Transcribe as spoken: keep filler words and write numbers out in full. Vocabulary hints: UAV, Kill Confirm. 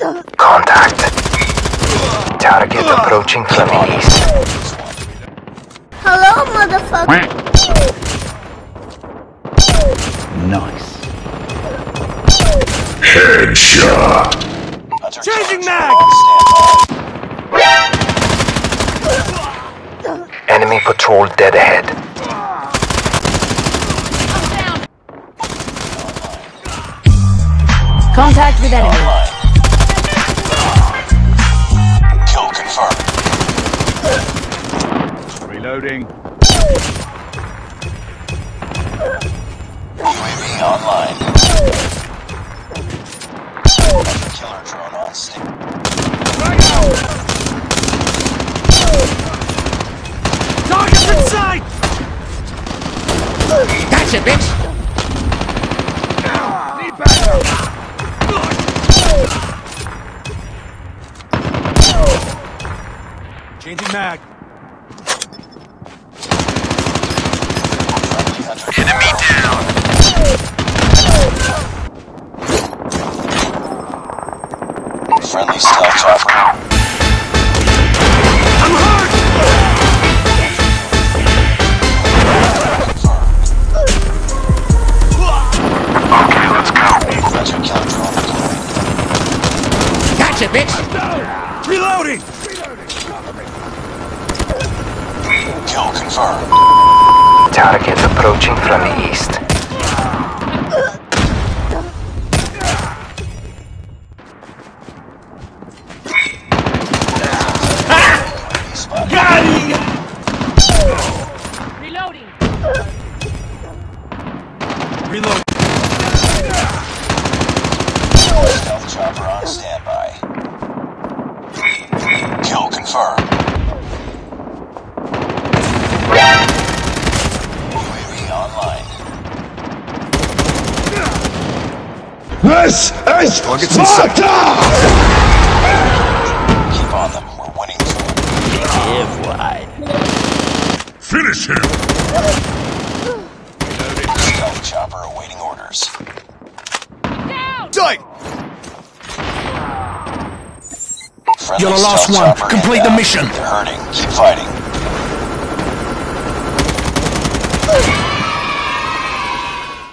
Contact. Target approaching from the east. Hello, motherfucker. Nice. Headshot. Changing mag. Enemy patrol dead ahead. Contact with enemy. Kill confirmed. Reloading. U A V online. Killer drone on station. Target in sight. That's it, bitch. Need backup. Changing mag. Enemy down. Friendly stealth off. I'm hurt. Okay, let's go. Gotcha, bitch. Reloading. Kill confirmed. Target approaching from the east. Ah! Got it! Reloading. Reload. Stealth chopper on standby. Kill confirmed. This is Sparta! Keep on them, we're winning. Give wide. Finish him! Stealth chopper awaiting orders. Down! Dyke! You're the last one. Complete the mission. They're hurting. Keep fighting.